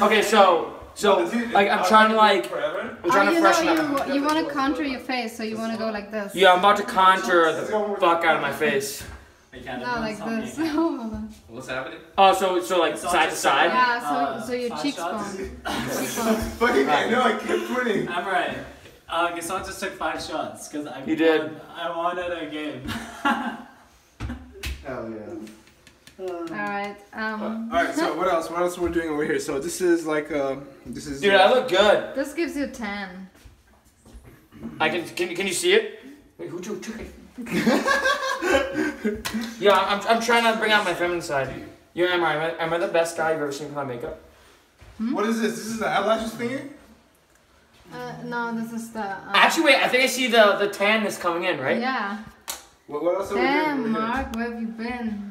Okay, so like I'm trying to freshen up. You want to contour your face, so you want to go like this. Yeah, I'm about to contour the fuck out of my face. Not like this. What's happening? Oh, so like side to side. Yeah, so your cheekbone. Fucking I know, I keep winning. I'm right. Gaston just took 5 shots because I. He did. I wanted a game. Hell yeah. Alright, Alright, so what else? What else we're doing over here? So this is like, this is... Dude, I look good! This gives you a tan. I can you see it? Wait, who took it? Yeah, I'm trying not to bring out my feminine side. You know, am I the best guy you've ever seen without makeup? Hmm? What is this? This is the eyelashes thingy? No, this is the... Actually, wait, I think I see the tan that's coming in, right? Yeah. What else are we doing? Damn, Mark, where have you been?